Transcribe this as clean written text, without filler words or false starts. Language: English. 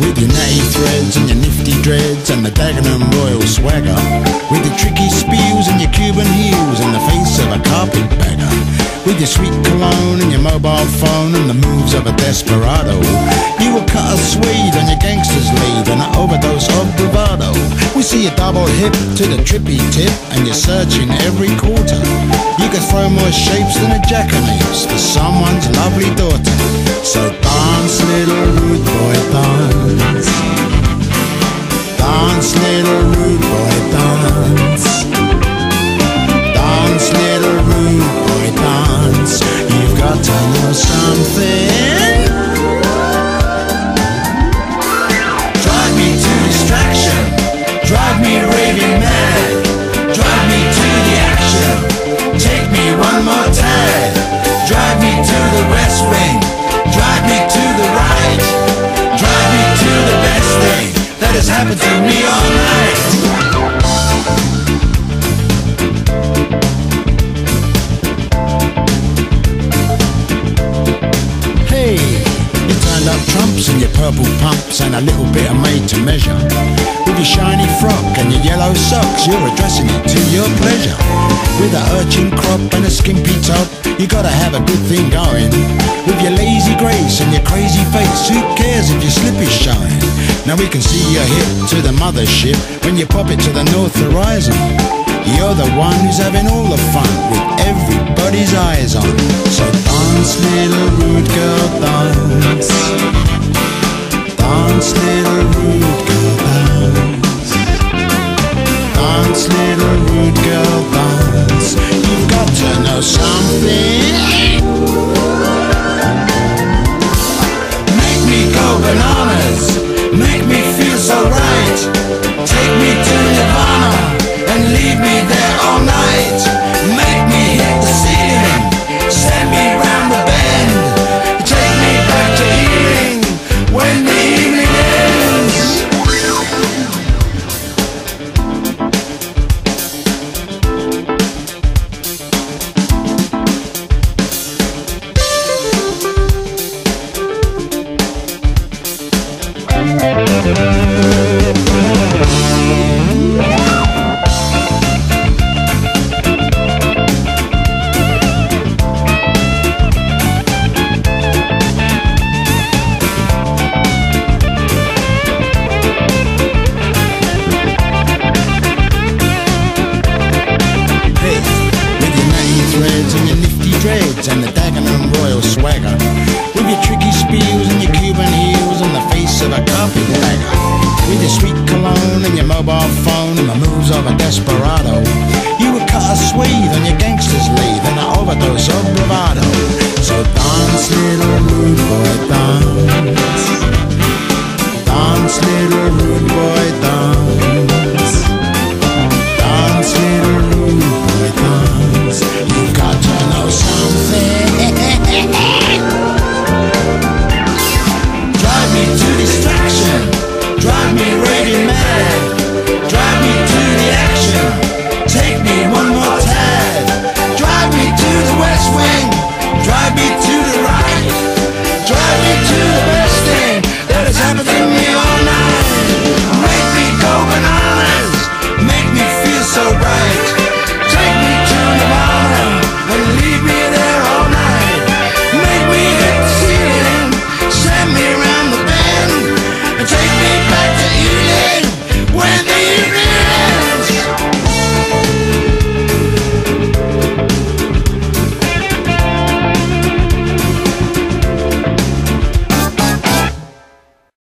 with your natty threads and your nifty dreads and the Dagenham royal swagger, with your tricky spews and your Cuban heels and the face of a carpetbagger, with your sweet cologne and your mobile phone and the moves of a desperado. You were cut a Swede on your gangster's lead and an overdose of bravado. We see a double hip to the trippy tip and you're searching every quarter. You could throw more shapes than a jackanapes for someone's lovely daughter. So dance, little rude boy, dance. Dance, little rude boy, dance. Dance, little rude boy, dance. You've got to know something. Drive me to distraction, drive me raving mad, drive me to the action, take me one more time. Drive me to the West Wing, drive me to the right, drive me to the best thing that has happened to me all night. Hey, you turned up trumps in your purple pumps and a little bit of made to measure. With your shiny frock and your yellow socks, you're addressing it to your pleasure. With a urchin crop and a skimpy top, you gotta have a good thing going. With your lazy grace and your crazy face, who cares if your slip is showing? Now we can see your hip to the mothership when you pop it to the north horizon. You're the one who's having all the fun with everybody's eyes on. So dance, little rude girl, dance. Dance, little rude girl, dance. Dance, little rude girl, dance. You've got to know something. Bananas, make me feel so right. Take me to Nirvana and leave me there all night. Make me hit the ceiling, send me round the bend, take me back to healing when the evening and the Dagenham royal swagger, with your tricky spews and your Cuban heels and the face of a carpetbagger, with your sweet cologne and your mobile phone and the moves of a desperado. You would cut a Swede on your gangster's lead and an overdose of bravado. So dance, little